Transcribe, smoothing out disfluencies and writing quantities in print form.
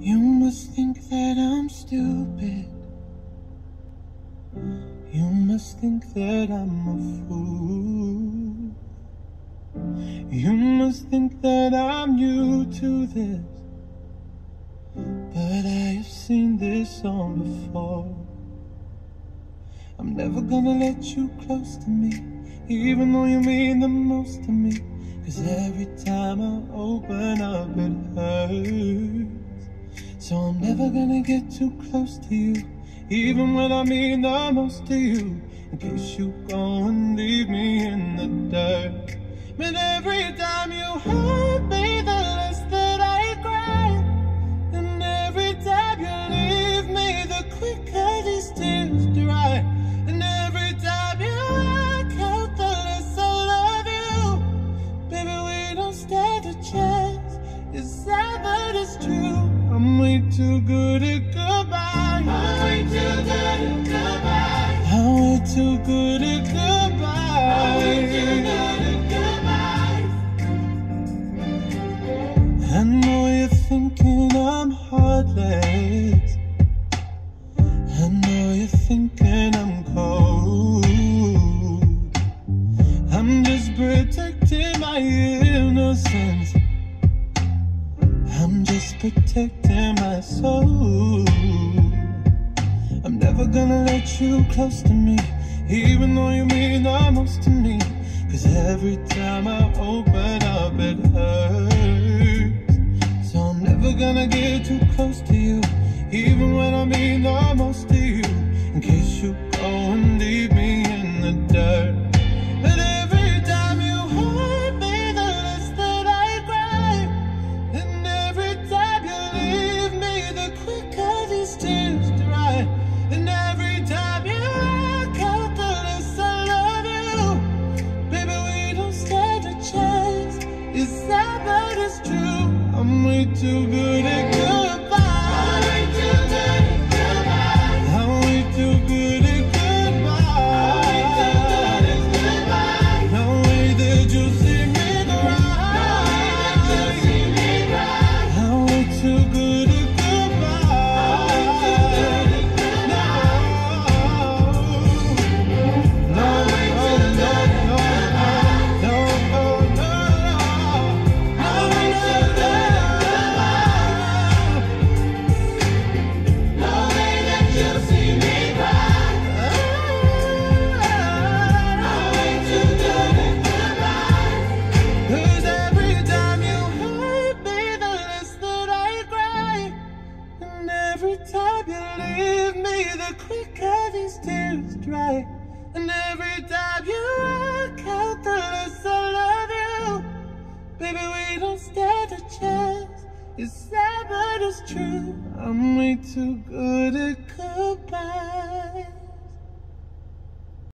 You must think that I'm stupid. You must think that I'm a fool. You must think that I'm new to this, but I have seen this song before. I'm never gonna let you close to me, even though you mean the most to me. 'Cause every time I open up it hurts. So I'm never gonna get too close to you, even when I mean the most to you, in case you go and leave me in the dirt. But every time you hurt me, the less that I cry. And every time you leave me, the quicker these tears dry. And every time you walk out, the less I love you. Baby, we don't stand a chance. It's sad but it's true. I'm way too good at goodbye. I'm way too good at goodbye. I'm way too good at goodbye. I'm way too good at goodbye. I know you're thinking I'm heartless. I know you're thinking I'm cold. I'm just protecting my innocence. I'm just protecting my soul. I'm never gonna let you close to me, even though you mean the most to me. 'Cause every time I open up it hurts. So I'm never gonna get too close to you, even when I mean the most to you, in case you go and leave me in the dirt. I'm way too good at goodbye. I'm way too good at goodbye. I'm way too good at goodbye. No way that you see me cry. I'm way too good at goodbye. No way too good at goodbye. No way too good. And every time you walk out, the less I love you. Baby, we don't stand a chance. It's sad but it's true. I'm way too good at goodbye.